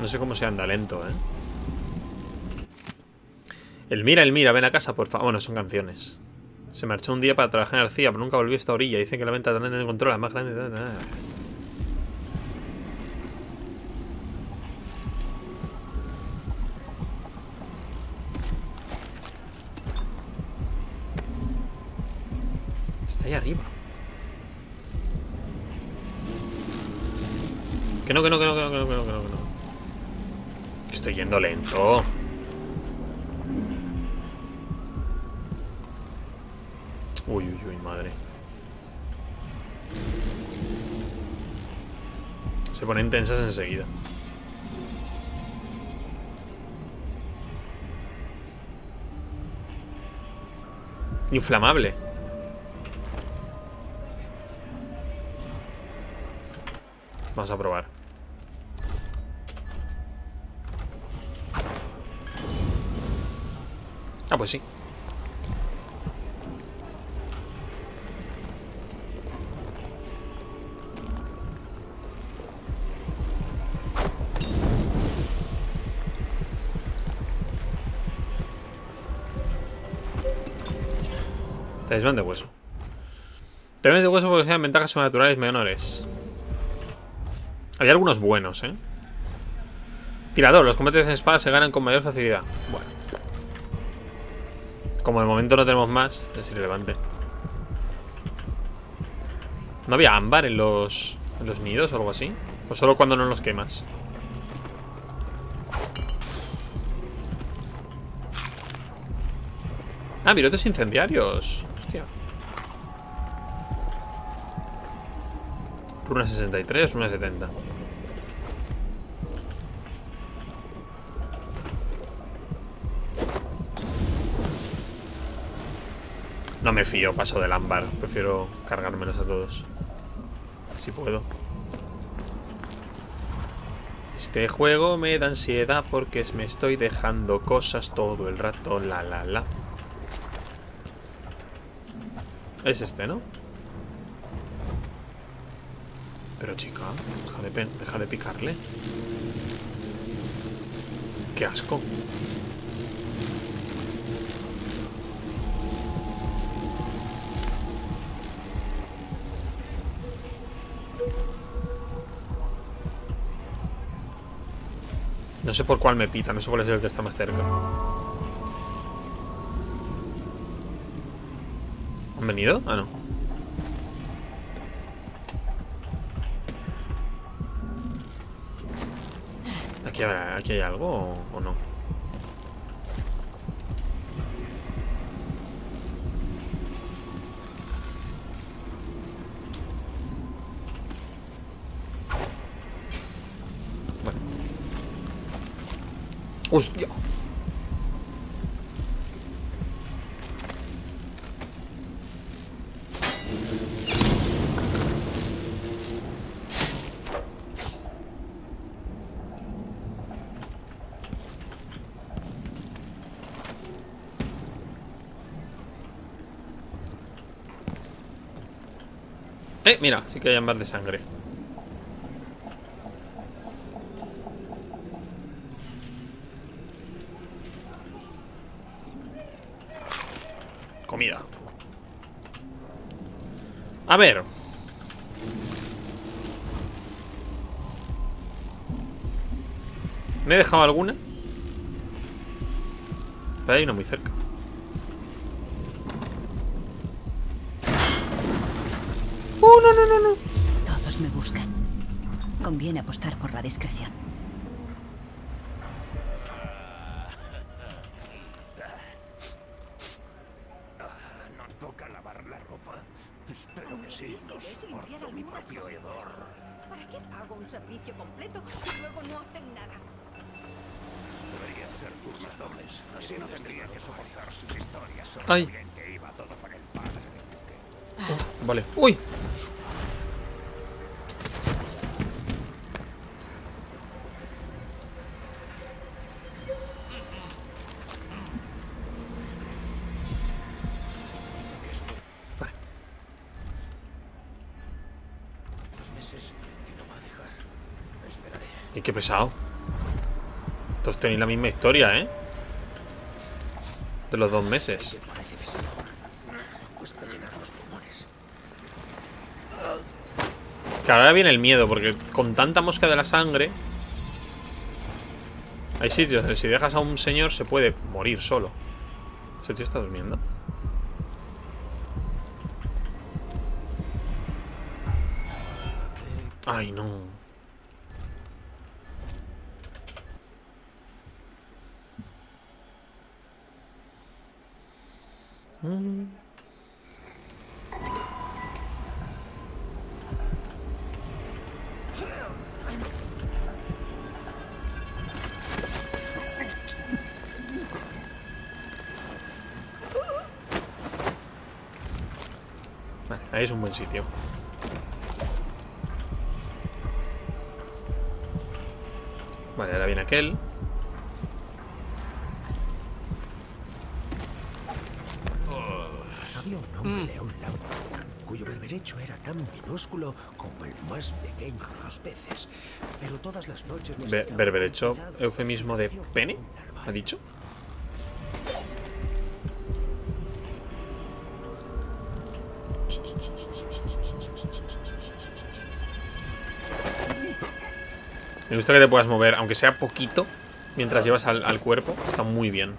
No sé cómo se anda lento, ¿eh? El mira, el mira, ven a casa, por favor. Bueno, son canciones. Se marchó un día para trabajar en Arcía, pero nunca volvió a esta orilla. Dicen que la venta tan grande encontró la más grande. Tan, tan. Está ahí arriba. Que no, que no, que no, que no, que no, que no, que no. Estoy yendo lento. Uy, uy, uy, madre. Se ponen tensas enseguida. Inflamable. Vamos a probar. Ah, pues sí. Talismán de hueso. Talismán de hueso porque sean ventajas sobrenaturales menores. Había algunos buenos, ¿eh? Tirador. Los combates en espada se ganan con mayor facilidad. Bueno. Como de momento no tenemos más, es irrelevante. ¿No había ámbar en los ¿En los nidos o algo así? ¿O solo cuando no los quemas? Ah, virotes incendiarios. Hostia. Runa sesenta y tres, runa setenta. No me fío, paso del ámbar. Prefiero cargármelos a todos. Si puedo. Este juego me da ansiedad porque me estoy dejando cosas todo el rato. La la la. Es este, ¿no? Pero chica, deja de, deja de picarle. Qué asco. No sé por cuál me pita, no sé cuál es el que está más cerca. ¿Han venido? Ah, no. ¿Aquí, habrá, aquí hay algo o, o no? Bueno. ¡Hostia! Eh, mira, sí que hay ámbar de sangre. Comida. A ver. ¿Me he dejado alguna? Pero hay una muy cerca. Conviene apostar por la discreción. No toca lavar la ropa. Espero que sí, no soporto mi propio hedor. ¿Para qué pago un servicio completo si luego no hacen nada? Debería hacer turnos dobles. Así no tendría que soportar sus historias sobre el que iba todo para el padre del duque. Vale. ¡Uy! Qué pesado. Todos tenéis la misma historia, ¿eh? De los dos meses. Que ahora viene el miedo, porque con tanta mosca de la sangre. Hay sitios donde si dejas a un señor se puede morir solo. ¿Ese tío está durmiendo? Ay, no. Mm. Vale, ahí es un buen sitio. Vale, ahora viene aquel. Era tan minúsculo como el más pequeño de los peces, pero todas las noches Be berberecho, eufemismo de pene, ha dicho. Me gusta que te puedas mover, aunque sea poquito, mientras llevas al, al cuerpo, está muy bien.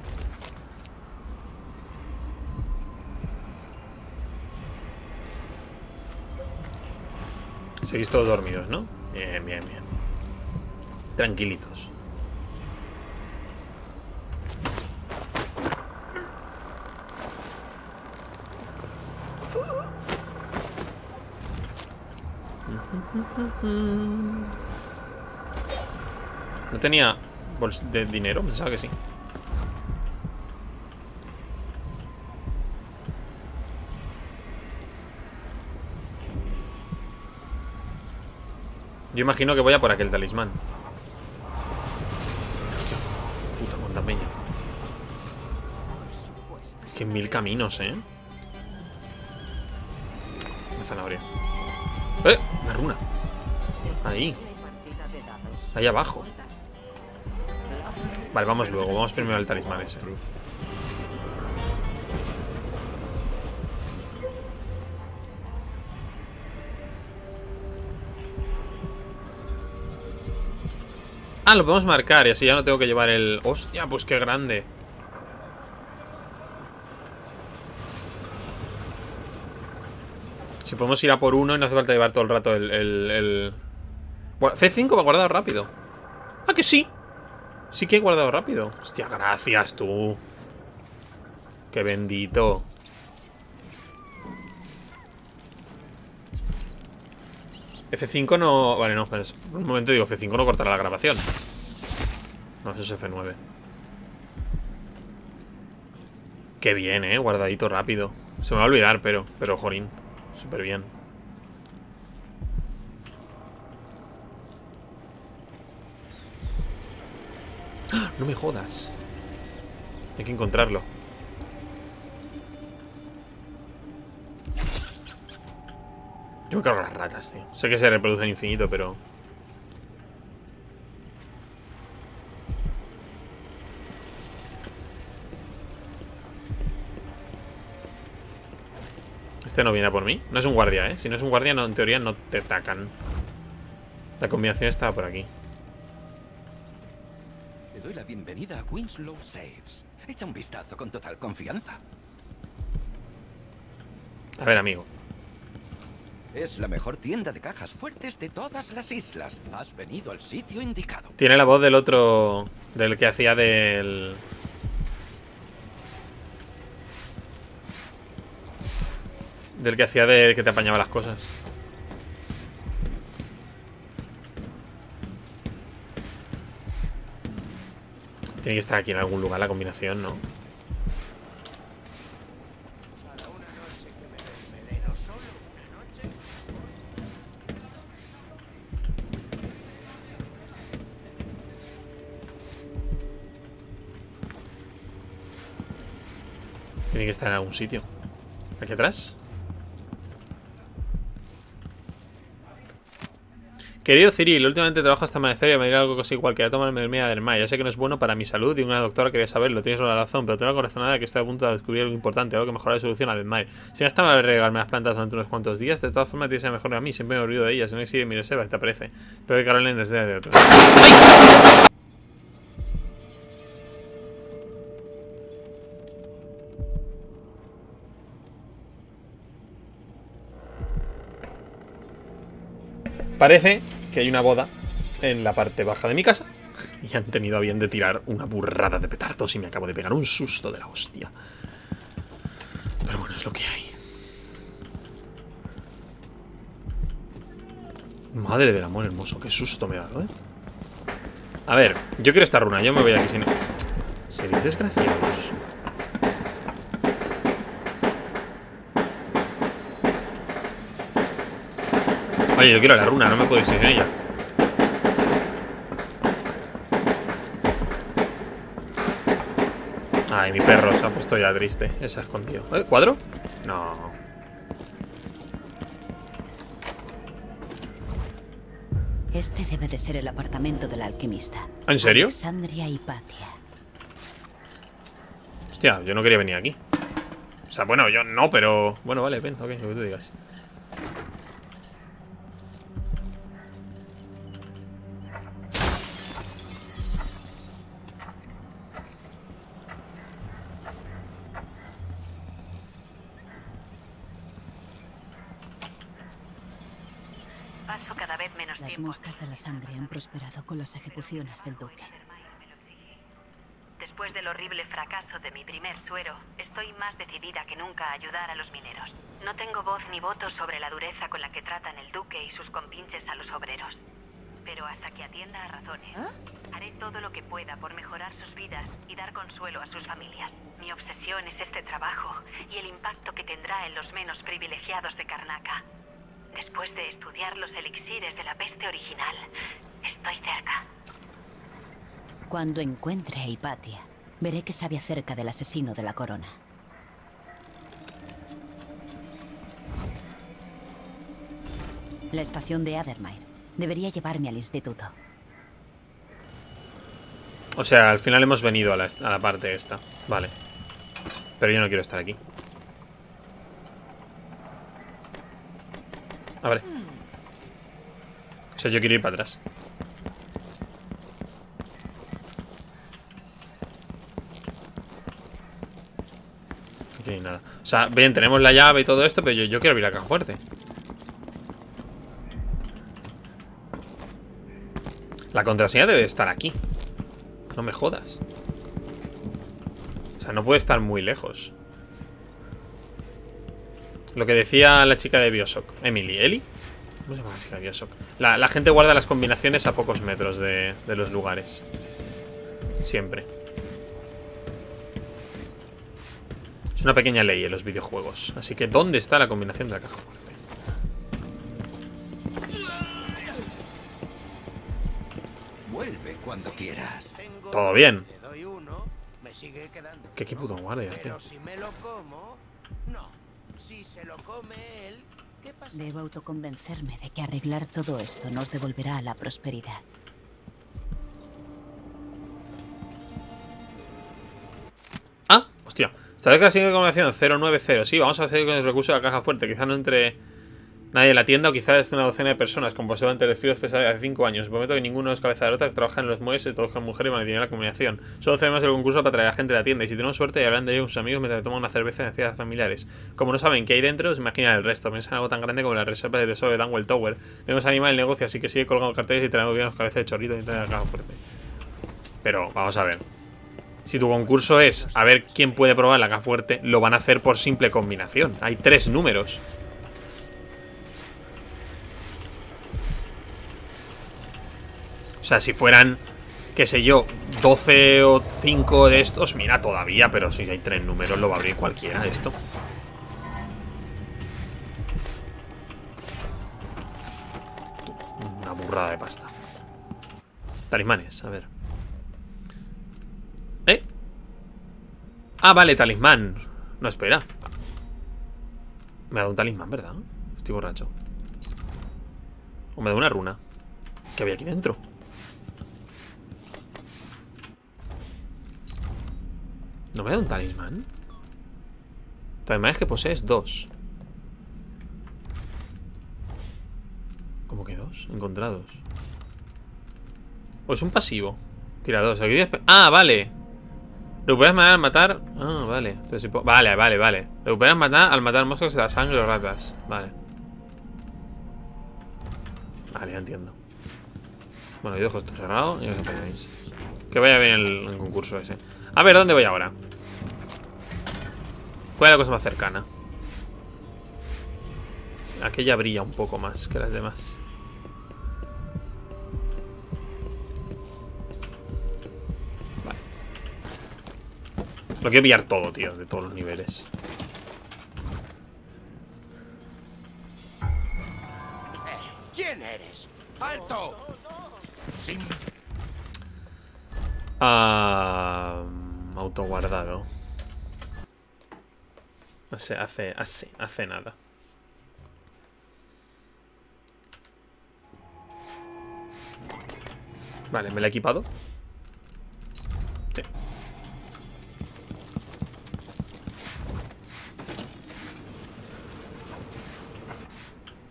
Seguís todos dormidos, ¿no? Bien, bien, bien. Tranquilitos. No tenía bolsas de dinero, pensaba que sí. Yo imagino que voy a por aquel talismán. Hostia, puta montaña peña. Es que mil caminos, ¿eh? Una zanahoria. ¡Eh! Una runa. Ahí. Ahí abajo. Vale, vamos luego. Vamos primero al talismán ese. Ah, lo podemos marcar y así ya no tengo que llevar el... ¡Hostia, pues qué grande! Si podemos ir a por uno y no hace falta llevar todo el rato el... el, el... Bueno, efe cinco me ha guardado rápido. ¡Ah, que sí! Sí que he guardado rápido. ¡Hostia, gracias tú! ¡Qué bendito! efe cinco no... Vale, no, espera. Un momento digo, efe cinco no cortará la grabación. No, eso es efe nueve. Qué bien, eh, guardadito rápido. Se me va a olvidar, pero, pero jorín. Súper bien. ¡Ah! No me jodas. Hay que encontrarlo. Yo me cago en las ratas, tío. Sé que se reproducen infinito, pero... Este no viene a por mí. No es un guardia, ¿eh? Si no es un guardia, no, en teoría no te atacan. La combinación estaba por aquí. Te doy la bienvenida a Winslow Saves. Echa un vistazo con total confianza. A ver, amigo. Es la mejor tienda de cajas fuertes de todas las islas. Has venido al sitio indicado. Tiene la voz del otro... Del que hacía del... Del que hacía de que te apañaba las cosas. Tiene que estar aquí en algún lugar la combinación, ¿no? Tiene que estar en algún sitio. ¿Aquí atrás? Querido Cyril, últimamente trabajo hasta amanecer y me dirá algo casi igual que ya tomarme mi Addermire. Ya sé que no es bueno para mi salud y una doctora quería saberlo. Tienes una razón, pero tengo la corazonada que estoy a punto de descubrir algo importante, algo que mejorar la solución a Addermire. Si hasta me regarme las plantas durante unos cuantos días, de todas formas tienes que mejorar a mí. Siempre me olvido de ellas. Si no exige mi reserva, te aparece. Pero que Caroline desde de otro. ¡Ay! Parece que hay una boda en la parte baja de mi casa y han tenido a bien de tirar una burrada de petardos y me acabo de pegar un susto de la hostia. Pero bueno, es lo que hay. Madre del amor hermoso, qué susto me he dado, ¿eh? A ver, yo quiero esta runa, yo me voy aquí si no. Seréis desgraciados. Oye, yo quiero la runa, no me puedo ir sin ella. Ay, mi perro se ha puesto ya triste. Esa es contigo. ¿Eh? ¿Cuadro? No. Este debe de ser el apartamento del alquimista. ¿En serio? Alexandria y Hypatia. Hostia, yo no quería venir aquí. O sea, bueno, yo no, pero... Bueno, vale, ven, ok, lo que tú digas. paso cada vez menos tiempo. Las moscas de la sangre han prosperado con las ejecuciones del duque. Después del horrible fracaso de mi primer suero, estoy más decidida que nunca a ayudar a los mineros. No tengo voz ni voto sobre la dureza con la que tratan el duque y sus compinches a los obreros. Pero hasta que atienda a razones, ¿eh? haré todo lo que pueda por mejorar sus vidas y dar consuelo a sus familias. Mi obsesión es este trabajo y el impacto que tendrá en los menos privilegiados de Karnaca. Después de estudiar los elixires de la peste original, estoy cerca. Cuando encuentre a Hypatia, veré qué sabe acerca del asesino de la corona. La estación de Addermire. Debería llevarme al instituto. O sea, al final hemos venido a la, a la parte esta. Vale. Pero yo no quiero estar aquí. Ah, vale. O sea, yo quiero ir para atrás. Aquí hay nada. O sea, bien, tenemos la llave y todo esto, pero yo, yo quiero abrir la caja fuerte. La contraseña debe estar aquí. No me jodas. O sea, no puede estar muy lejos. Lo que decía la chica de Bioshock. Emily, Eli. ¿Cómo se llama la chica de Bioshock? La, la gente guarda las combinaciones a pocos metros de, de los lugares. Siempre. Es una pequeña ley en los videojuegos. Así que, ¿dónde está la combinación de la caja fuerte? Cuando quieras. Todo bien. ¿Qué, qué puto guardias, tío? Debo autoconvencerme de que arreglar todo esto nos devolverá a la prosperidad. Ah, hostia. ¿Sabes que la siguiente combinación? cero nueve cero. Sí, vamos a seguir con el recurso de la caja fuerte. Quizá no entre nadie en la tienda, o quizás esté una docena de personas con poseo ante los fríos pesados hace cinco años. Prometo que ninguno de los cabezas de rota que trabajan en los muelles se tocan mujeres y mantienen la combinación. Solo tenemos el concurso para traer a la gente a la tienda, y si tenemos suerte, hablan de ellos sus amigos mientras toman una cerveza en las ciudades familiares. Como no saben qué hay dentro, se imaginan el resto. Piensan algo tan grande como la reserva de tesoro de Dangwall Tower. Debemos animar el negocio, así que sigue colgando carteles y traemos bien los cabezas de chorrito y traer la caja fuerte. Pero vamos a ver. Si tu concurso es a ver quién puede probar la caja fuerte, lo van a hacer por simple combinación. Hay tres números. O sea, si fueran, qué sé yo, doce o cinco de estos, mira, todavía, pero si hay tres números lo va a abrir cualquiera esto. Una burrada de pasta. Talismanes, a ver. ¿Eh? Ah, vale, talismán. No, espera. Me ha dado un talismán, ¿verdad? Estoy borracho. O me da una runa. ¿Qué había aquí dentro? ¿No me da un talismán? Talismanes que posees dos. ¿Cómo que dos? Encontrados. O es un pasivo. Tirados. Aquí ah, vale. Recuperas matar al matar. Ah, vale. Entonces, si vale, vale, vale. Recuperas matar al matar moscas de la sangre o ratas. Vale. Vale, ya entiendo. Bueno, yo dejo esto cerrado y os empeñáis. Que vaya bien el, el concurso ese. A ver, ¿dónde voy ahora? ¿Cuál es la cosa más cercana? Aquella brilla un poco más que las demás. Vale. Lo quiero pillar todo, tío, de todos los niveles. ¿Quién eres? ¡Alto! Sí. Ah, autoguardado. O sea, hace, hace, hace nada. Vale, ¿me la he equipado? Sí.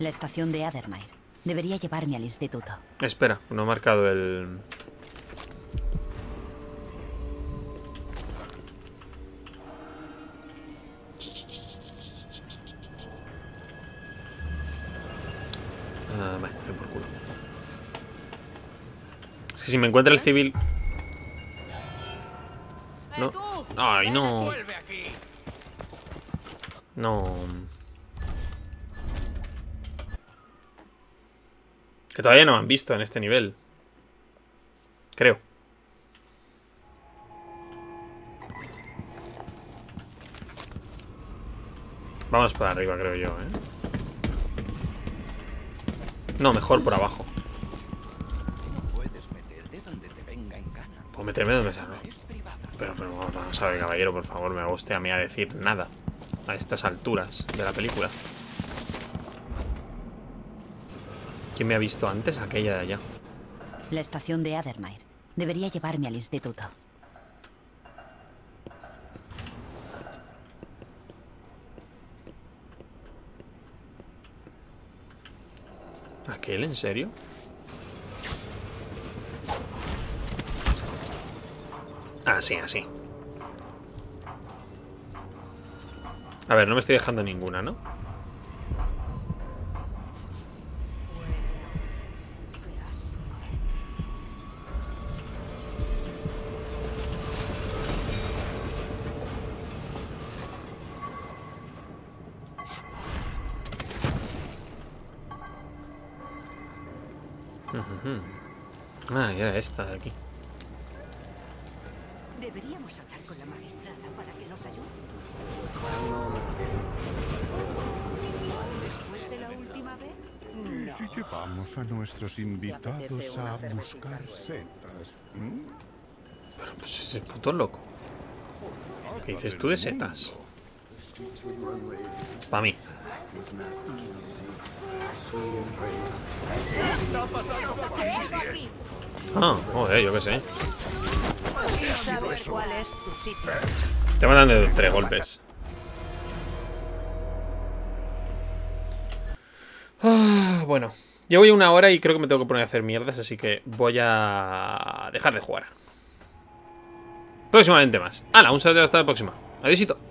La estación de Addermire. Debería llevarme al instituto. Espera, no he marcado el... Uh, vale, Si me encuentra el civil. No. Ay, no. No. Que todavía no me han visto en este nivel. Creo. Vamos para arriba, creo yo, ¿eh? No, mejor por abajo. Pues meterme donde sea, ¿no? Pero, pero vamos a ver, caballero, por favor, me guste a mí a decir nada a estas alturas de la película. ¿Quién me ha visto antes? Aquella de allá. La estación de Addermire. Debería llevarme al instituto. ¿Aquel? ¿En serio? Así, así. A ver, no me estoy dejando ninguna, ¿no? Ah, era esta de aquí. Deberíamos hablar con la magistrada para que nos ayude. Después de la última vez. ¿Y si llevamos a nuestros invitados a buscar setas? ¿Mm? Pero pues ese puto loco. ¿Qué dices tú de setas? Para mí. Ah, joder, yo qué sé. Te matan de tres golpes. Ah, bueno, llevo ya una hora y creo que me tengo que poner a hacer mierdas, así que voy a dejar de jugar. Próximamente más. ¡Hala! Un saludo hasta la próxima. Adiósito.